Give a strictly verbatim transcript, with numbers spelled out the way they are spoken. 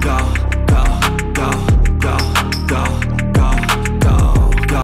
go.